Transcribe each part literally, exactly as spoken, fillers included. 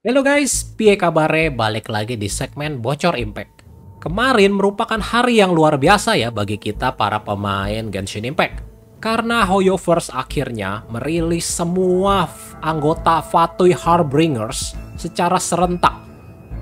Halo guys, piye kabare, balik lagi di segmen Bocor Impact. Kemarin merupakan hari yang luar biasa ya bagi kita para pemain Genshin Impact. Karena Hoyoverse akhirnya merilis semua anggota Fatui Harbingers secara serentak.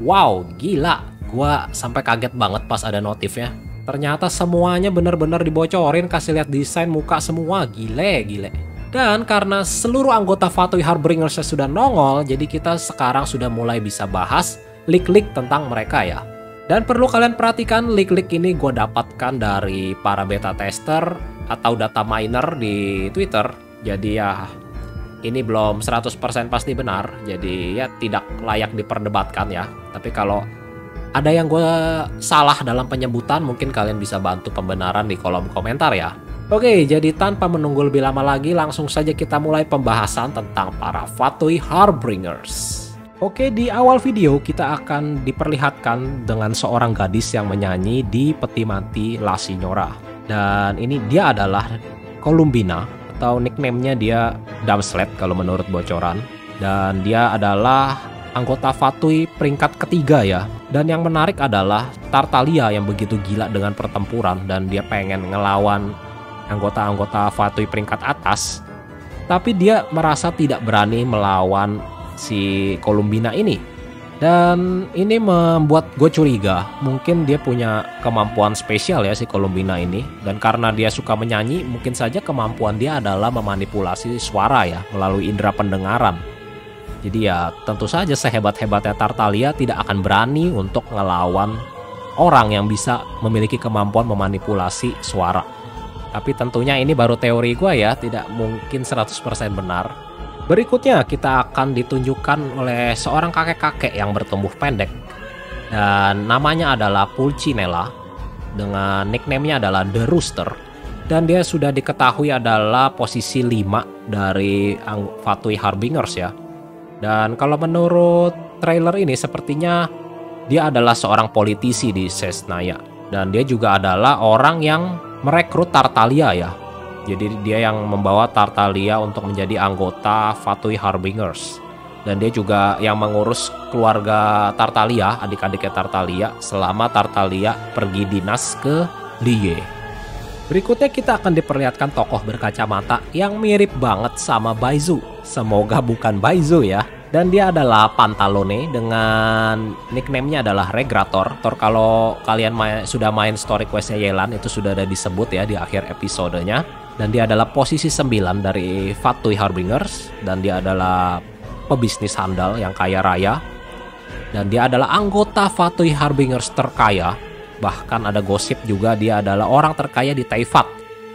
Wow, gila. Gua sampai kaget banget pas ada notifnya. Ternyata semuanya bener-bener dibocorin, kasih lihat desain muka semua, gile, gile. Dan karena seluruh anggota Fatui Harbingers sudah nongol, jadi kita sekarang sudah mulai bisa bahas leak-leak tentang mereka ya. Dan perlu kalian perhatikan, leak-leak ini gue dapatkan dari para beta tester atau data miner di Twitter. Jadi ya ini belum seratus persen pasti benar, jadi ya tidak layak diperdebatkan ya. Tapi kalau ada yang gue salah dalam penyebutan, mungkin kalian bisa bantu pembenaran di kolom komentar ya. Oke, jadi tanpa menunggu lebih lama lagi, langsung saja kita mulai pembahasan tentang para Fatui Harbingers. Oke, di awal video kita akan diperlihatkan dengan seorang gadis yang menyanyi di peti mati La Signora. Dan ini dia adalah Columbina, atau nickname-nya dia Damslette kalau menurut bocoran. Dan dia adalah anggota Fatui peringkat ketiga ya. Dan yang menarik adalah Tartaglia yang begitu gila dengan pertempuran, dan dia pengen ngelawan anggota-anggota Fatui peringkat atas, tapi dia merasa tidak berani melawan si Columbina ini. Dan ini membuat gue curiga, mungkin dia punya kemampuan spesial ya si Columbina ini. Dan karena dia suka menyanyi, mungkin saja kemampuan dia adalah memanipulasi suara ya, melalui indera pendengaran. Jadi ya tentu saja sehebat-hebatnya Tartaglia tidak akan berani untuk ngelawan orang yang bisa memiliki kemampuan memanipulasi suara. Tapi tentunya ini baru teori gue ya, tidak mungkin seratus persen benar. Berikutnya kita akan ditunjukkan oleh seorang kakek-kakek yang bertumbuh pendek. Dan namanya adalah Pulcinella, dengan nickname-nya adalah The Rooster. Dan dia sudah diketahui adalah posisi lima dari Fatui Harbingers ya. Dan kalau menurut trailer ini sepertinya dia adalah seorang politisi di Snezhnaya. Dan dia juga adalah orang yang merekrut Tartaglia ya. Jadi dia yang membawa Tartaglia untuk menjadi anggota Fatui Harbingers. Dan dia juga yang mengurus keluarga Tartaglia, adik-adiknya Tartaglia, selama Tartaglia pergi dinas ke Liyue. Berikutnya kita akan diperlihatkan tokoh berkacamata yang mirip banget sama Baizu. Semoga bukan Baizu ya. Dan dia adalah Pantalone, dengan nickname-nya adalah Regrator. Tor kalau kalian main, sudah main story quest-nya Yelan, itu sudah ada disebut ya di akhir episodenya. Dan dia adalah posisi sembilan dari Fatui Harbingers. Dan dia adalah pebisnis handal yang kaya raya. Dan dia adalah anggota Fatui Harbingers terkaya. Bahkan ada gosip juga dia adalah orang terkaya di Taifat.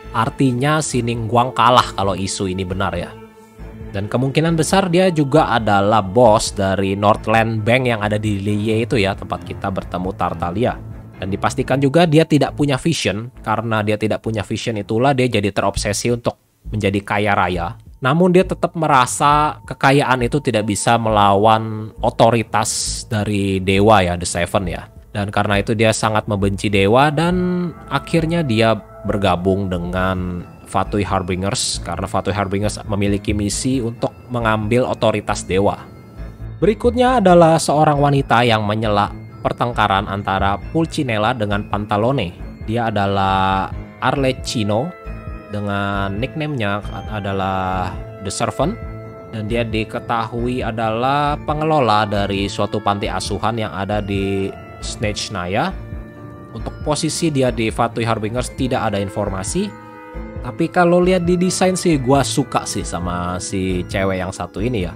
Artinya si Ningguang kalah kalau isu ini benar ya. Dan kemungkinan besar dia juga adalah bos dari Northland Bank yang ada di Liyue itu ya, tempat kita bertemu Tartaglia. Dan dipastikan juga dia tidak punya vision. Karena dia tidak punya vision, itulah dia jadi terobsesi untuk menjadi kaya raya. Namun dia tetap merasa kekayaan itu tidak bisa melawan otoritas dari dewa ya, The Seven ya. Dan karena itu dia sangat membenci dewa, dan akhirnya dia bergabung dengan Fatui Harbingers, karena Fatui Harbingers memiliki misi untuk mengambil otoritas dewa. Berikutnya adalah seorang wanita yang menyela pertengkaran antara Pulcinella dengan Pantalone. Dia adalah Arlecchino, dengan nickname-nya adalah The Servant. Dan dia diketahui adalah pengelola dari suatu panti asuhan yang ada di Snezhnaya. Untuk posisi dia di Fatui Harbingers tidak ada informasi. Tapi kalau lihat di desain sih, gua suka sih sama si cewek yang satu ini ya.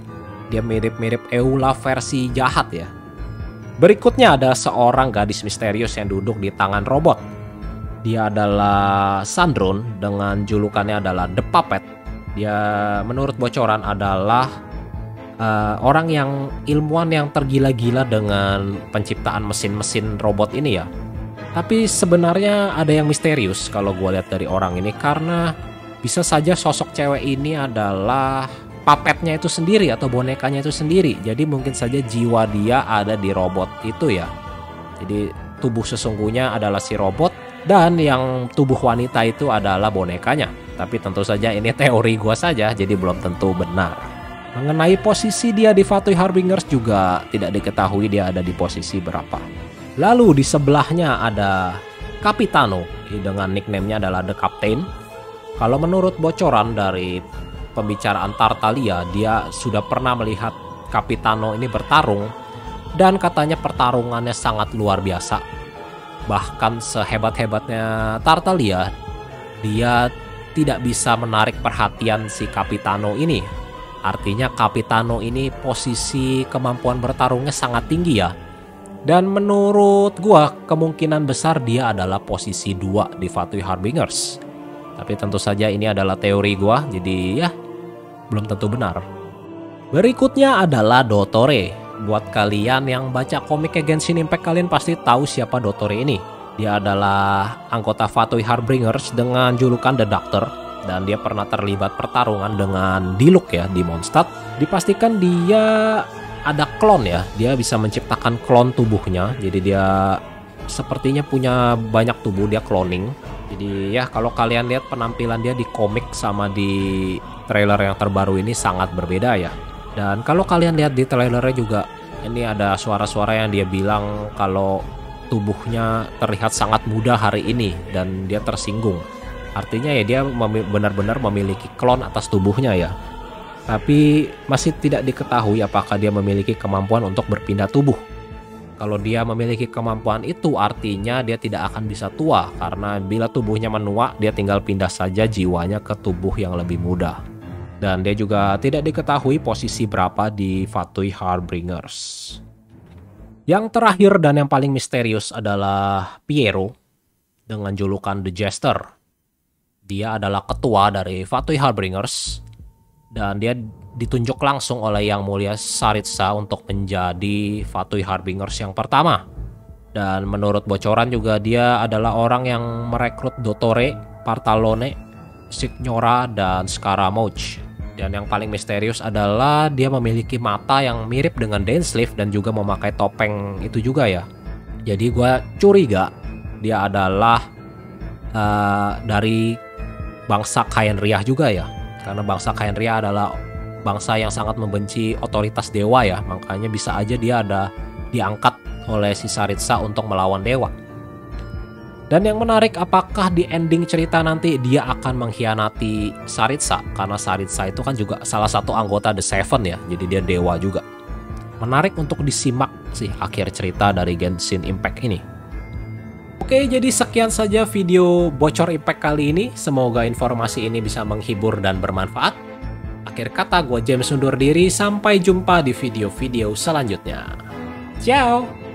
Dia mirip-mirip Eula versi jahat ya. Berikutnya ada seorang gadis misterius yang duduk di tangan robot. Dia adalah Sandrone, dengan julukannya adalah The Puppet. Dia menurut bocoran adalah uh, orang yang ilmuwan yang tergila-gila dengan penciptaan mesin-mesin robot ini ya. Tapi sebenarnya ada yang misterius kalau gue lihat dari orang ini, karena bisa saja sosok cewek ini adalah papetnya itu sendiri atau bonekanya itu sendiri. Jadi mungkin saja jiwa dia ada di robot itu ya. Jadi tubuh sesungguhnya adalah si robot, dan yang tubuh wanita itu adalah bonekanya. Tapi tentu saja ini teori gue saja, jadi belum tentu benar. Mengenai posisi dia di Fatui Harbingers juga tidak diketahui dia ada di posisi berapa. Lalu di sebelahnya ada Capitano dengan nicknamenya adalah The Captain. Kalau menurut bocoran dari pembicaraan Tartaglia, dia sudah pernah melihat Capitano ini bertarung dan katanya pertarungannya sangat luar biasa. Bahkan sehebat-hebatnya Tartaglia, dia tidak bisa menarik perhatian si Capitano ini. Artinya Capitano ini posisi kemampuan bertarungnya sangat tinggi ya. Dan menurut gua kemungkinan besar dia adalah posisi dua di Fatui Harbingers. Tapi tentu saja ini adalah teori gua, jadi ya belum tentu benar. Berikutnya adalah Dottore. Buat kalian yang baca komiknya Genshin Impact, kalian pasti tahu siapa Dottore ini. Dia adalah anggota Fatui Harbingers dengan julukan The Doctor, dan dia pernah terlibat pertarungan dengan Diluc ya di Mondstadt. Dipastikan dia ada klon ya, dia bisa menciptakan klon tubuhnya. Jadi dia sepertinya punya banyak tubuh, dia cloning. Jadi ya kalau kalian lihat penampilan dia di komik sama di trailer yang terbaru ini sangat berbeda ya. Dan kalau kalian lihat di trailernya juga, ini ada suara-suara yang dia bilang kalau tubuhnya terlihat sangat muda hari ini dan dia tersinggung. Artinya ya dia benar-benar memiliki klon atas tubuhnya ya. Tapi masih tidak diketahui apakah dia memiliki kemampuan untuk berpindah tubuh. Kalau dia memiliki kemampuan itu artinya dia tidak akan bisa tua, karena bila tubuhnya menua dia tinggal pindah saja jiwanya ke tubuh yang lebih muda. Dan dia juga tidak diketahui posisi berapa di Fatui Harbingers. Yang terakhir dan yang paling misterius adalah Pierro dengan julukan The Jester. Dia adalah ketua dari Fatui Harbingers dan dia ditunjuk langsung oleh Yang Mulia Tsaritsa untuk menjadi Fatui Harbingers yang pertama. Dan menurut bocoran juga dia adalah orang yang merekrut Dottore, Pantalone, Signora, dan Scaramouche. Dan yang paling misterius adalah dia memiliki mata yang mirip dengan Dainsleif dan juga memakai topeng itu juga ya. Jadi gue curiga dia adalah uh, dari bangsa Khaenri'ah juga ya. Karena bangsa Khaenri'ah adalah bangsa yang sangat membenci otoritas dewa ya. Makanya bisa aja dia ada diangkat oleh si Tsaritsa untuk melawan dewa. Dan yang menarik, apakah di ending cerita nanti dia akan mengkhianati Tsaritsa? Karena Tsaritsa itu kan juga salah satu anggota The Seven ya, jadi dia dewa juga. Menarik untuk disimak sih akhir cerita dari Genshin Impact ini. Oke, jadi sekian saja video bocor Impact kali ini. Semoga informasi ini bisa menghibur dan bermanfaat. Akhir kata, gue James undur diri. Sampai jumpa di video-video selanjutnya. Ciao!